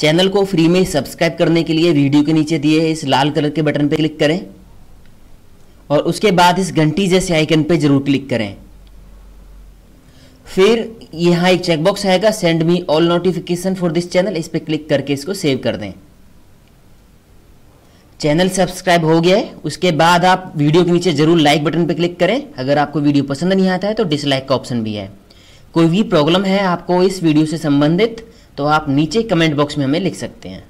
Channel को free में subscribe करने के लिए वीडियो के नीचे दिए इस लाल कलर के बटन पर क्लिक करें और उसके बाद इस घंटी जैसे आइकन पर जरूर क्लिक करें। फिर यहाँ एक चेकबॉक्स आएगा send me all notification for this channel, इस पर क्लिक करके इसको सेव कर दें। चैनल सब्सक्राइब हो गया है। उसके बाद आप वीडियो के नीचे जरूर लाइक बटन पर क्लिक करें। अगर आपको वीडियो पसंद नहीं आता है तो डिसलाइक का ऑप्शन भी है। कोई भी प्रॉब्लम है आपको इस वीडियो से संबंधित तो आप नीचे कमेंट बॉक्स में हमें लिख सकते हैं।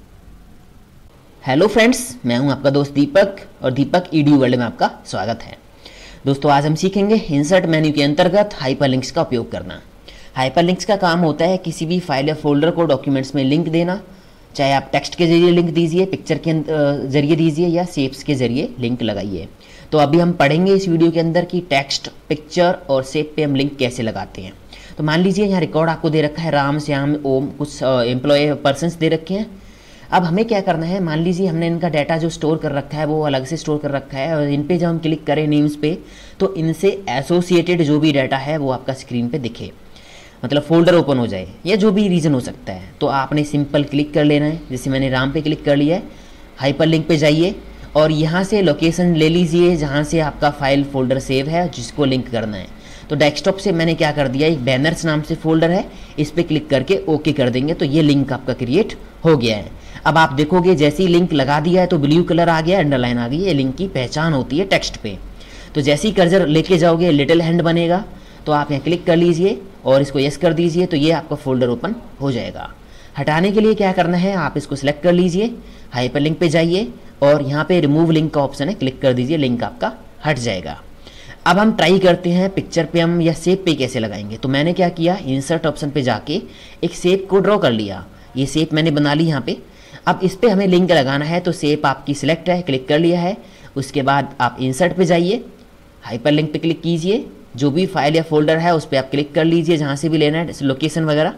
हेलो फ्रेंड्स, मैं हूं आपका दोस्त दीपक और दीपक ईडीयू वर्ल्ड में आपका स्वागत है। दोस्तों, आज हम सीखेंगे इंसर्ट मेन्यू के अंतर्गत हाइपरलिंक्स का उपयोग करना। हाइपरलिंक्स का काम होता है किसी भी फाइल या फोल्डर को डॉक्यूमेंट्स में लिंक देना, चाहे आप टेक्स्ट के जरिए लिंक दीजिए, पिक्चर के जरिए दीजिए या शेप्स के जरिए लिंक लगाइए। तो अभी हम पढ़ेंगे इस वीडियो के अंदर कि टेक्स्ट, पिक्चर और शेप पे हम लिंक कैसे लगाते हैं। तो मान लीजिए यहाँ रिकॉर्ड आपको दे रखा है राम, श्याम, ओम, कुछ एम्प्लॉय पर्सन्स दे रखे हैं। अब हमें क्या करना है, मान लीजिए हमने इनका डाटा जो स्टोर कर रखा है वो अलग से स्टोर कर रखा है और इन पर जब हम क्लिक करें नेम्स पे तो इनसे एसोसिएटेड जो भी डाटा है वो आपका स्क्रीन पर दिखे, मतलब फोल्डर ओपन हो जाए या जो भी रीज़न हो सकता है। तो आपने सिंपल क्लिक कर लेना है, जैसे मैंने राम पे क्लिक कर लिया है। हाइपर लिंक पर जाइए और यहाँ से लोकेशन ले लीजिए जहाँ से आपका फाइल फोल्डर सेव है जिसको लिंक करना है। तो डेस्कटॉप से मैंने क्या कर दिया, एक बैनर्स नाम से फोल्डर है, इस पर क्लिक करके ओके कर देंगे तो ये लिंक आपका क्रिएट हो गया है। अब आप देखोगे जैसे ही लिंक लगा दिया है तो ब्लू कलर आ गया, अंडरलाइन आ गई, ये लिंक की पहचान होती है टेक्स्ट पे। तो जैसे ही कर्सर लेके जाओगे लिटिल हैंड बनेगा, तो आप यहाँ क्लिक कर लीजिए और इसको यस कर दीजिए तो ये आपका फोल्डर ओपन हो जाएगा। हटाने के लिए क्या करना है, आप इसको सिलेक्ट कर लीजिए, हाइपरलिंक पे जाइए और यहाँ पे रिमूव लिंक का ऑप्शन है, क्लिक कर दीजिए, लिंक आपका हट जाएगा। अब हम ट्राई करते हैं पिक्चर पे हम या शेप पे कैसे लगाएंगे। तो मैंने क्या किया, इंसर्ट ऑप्शन पे जाके एक शेप को ड्रॉ कर लिया, ये शेप मैंने बना ली यहाँ पे। अब इस पर हमें लिंक लगाना है तो शेप आपकी सिलेक्ट है, क्लिक कर लिया है। उसके बाद आप इंसर्ट पे जाइए, हाइपर लिंक पे क्लिक कीजिए, जो भी फाइल या फोल्डर है उस पर आप क्लिक कर लीजिए, जहाँ से भी लेना है लोकेशन वगैरह,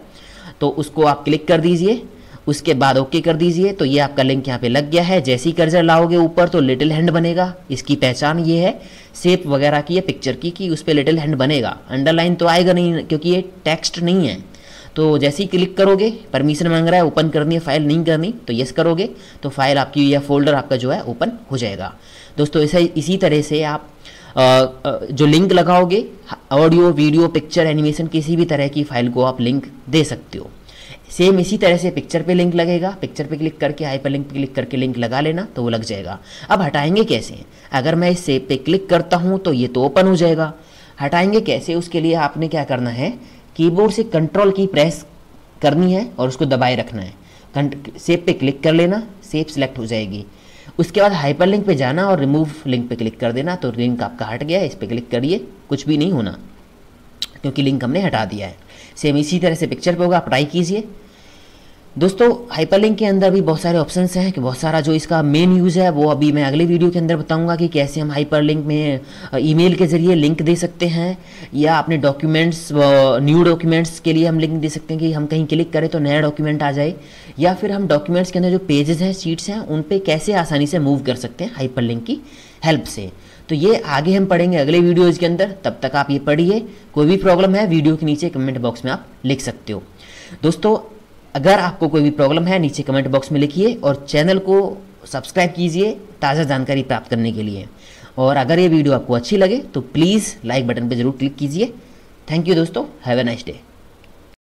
तो उसको आप क्लिक कर दीजिए। उसके बाद ओके कर दीजिए तो ये आपका लिंक यहाँ पे लग गया है। जैसे ही कर्सर लाओगे ऊपर तो लिटिल हैंड बनेगा, इसकी पहचान ये है शेप वगैरह की या पिक्चर की कि उस पर लिटिल हैंड बनेगा। अंडरलाइन तो आएगा नहीं क्योंकि ये टेक्स्ट नहीं है। तो जैसे ही क्लिक करोगे परमिशन मांग रहा है, ओपन करनी है फाइल नहीं करनी, तो यस करोगे तो फाइल आपकी या फोल्डर आपका जो है ओपन हो जाएगा। दोस्तों इसी तरह से आप जो लिंक लगाओगे ऑडियो, वीडियो, पिक्चर, एनिमेशन किसी भी तरह की फाइल को आप लिंक दे सकते हो। सेम इसी तरह से पिक्चर पे लिंक लगेगा, पिक्चर पे क्लिक करके हाइपर लिंक पे क्लिक करके लिंक लगा लेना तो वो लग जाएगा। अब हटाएंगे कैसे, अगर मैं इस शेप पे क्लिक करता हूँ तो ये तो ओपन हो जाएगा, हटाएंगे कैसे उसके लिए आपने क्या करना है, कीबोर्ड से कंट्रोल की प्रेस करनी है और उसको दबाए रखना है, शेप पे क्लिक कर लेना, शेप सेलेक्ट हो जाएगी। उसके बाद हाइपर लिंक पे जाना और रिमूव लिंक पे क्लिक कर देना तो लिंक आपका हट गया है, इस पर क्लिक करिए, कुछ भी नहीं होना क्योंकि लिंक हमने हटा दिया है। सेम इसी तरह से पिक्चर पे होगा, आप ट्राई कीजिए। दोस्तों हाइपर लिंक के अंदर भी बहुत सारे ऑप्शंस हैं कि बहुत सारा जो इसका मेन यूज़ है वो अभी मैं अगले वीडियो के अंदर बताऊंगा कि कैसे हम हाइपर लिंक में ईमेल के ज़रिए लिंक दे सकते हैं या अपने डॉक्यूमेंट्स, न्यू डॉक्यूमेंट्स के लिए हम लिंक दे सकते हैं कि हम कहीं क्लिक करें तो नया डॉक्यूमेंट आ जाए, या फिर हम डॉक्यूमेंट्स के अंदर जो पेजेस हैं, शीट्स हैं, उन पर कैसे आसानी से मूव कर सकते हैं हाइपर लिंक की हेल्प से। तो ये आगे हम पढ़ेंगे अगले वीडियोज़ के अंदर, तब तक आप ये पढ़िए। कोई भी प्रॉब्लम है वीडियो के नीचे कमेंट बॉक्स में आप लिख सकते हो। दोस्तों अगर आपको कोई भी प्रॉब्लम है नीचे कमेंट बॉक्स में लिखिए और चैनल को सब्सक्राइब कीजिए ताज़ा जानकारी प्राप्त करने के लिए। और अगर ये वीडियो आपको अच्छी लगे तो प्लीज़ लाइक बटन पर जरूर क्लिक कीजिए। थैंक यू दोस्तों, हैव अ नाइस डे।